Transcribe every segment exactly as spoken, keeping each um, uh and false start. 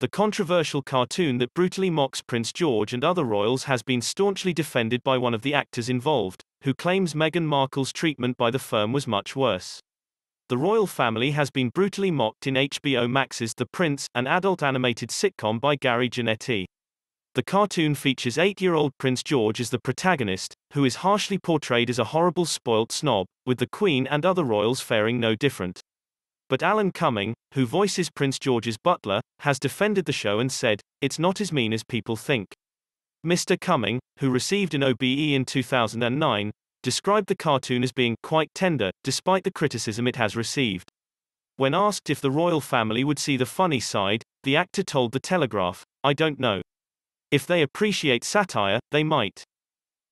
The controversial cartoon that brutally mocks Prince George and other royals has been staunchly defended by one of the actors involved, who claims Meghan Markle's treatment by the firm was much worse. The royal family has been brutally mocked in H B O Max's The Prince, an adult animated sitcom by Gary Janetti. The cartoon features eight-year-old Prince George as the protagonist, who is harshly portrayed as a horrible spoilt snob, with the Queen and other royals faring no different. But Alan Cumming, who voices Prince George's butler, has defended the show and said, "It's not as mean as people think." Mister Cumming, who received an O B E in two thousand nine, described the cartoon as being quite tender, despite the criticism it has received. When asked if the royal family would see the funny side, the actor told The Telegraph, "I don't know. If they appreciate satire, they might.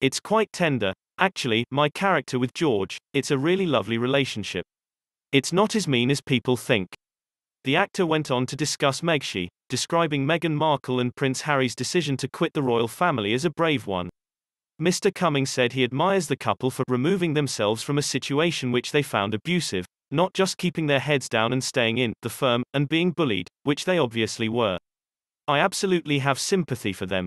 It's quite tender. Actually, my character with George, it's a really lovely relationship. It's not as mean as people think." The actor went on to discuss Megxie, describing Meghan Markle and Prince Harry's decision to quit the royal family as a brave one. Mister Cumming said he admires the couple for removing themselves from a situation which they found abusive, not just keeping their heads down and staying in the firm, and being bullied, which they obviously were. "I absolutely have sympathy for them."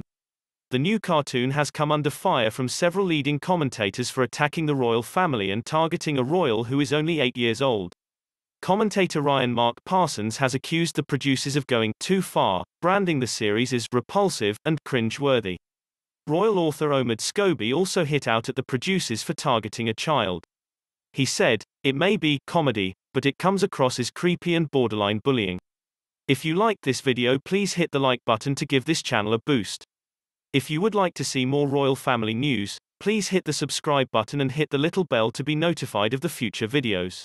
The new cartoon has come under fire from several leading commentators for attacking the royal family and targeting a royal who is only eight years old. Commentator Ryan Mark Parsons has accused the producers of going too far, branding the series as repulsive and cringe-worthy. Royal author Omid Scobie also hit out at the producers for targeting a child. He said, "It may be comedy, but it comes across as creepy and borderline bullying. If you like this video, please hit the like button to give this channel a boost. If you would like to see more royal family news, please hit the subscribe button and hit the little bell to be notified of the future videos."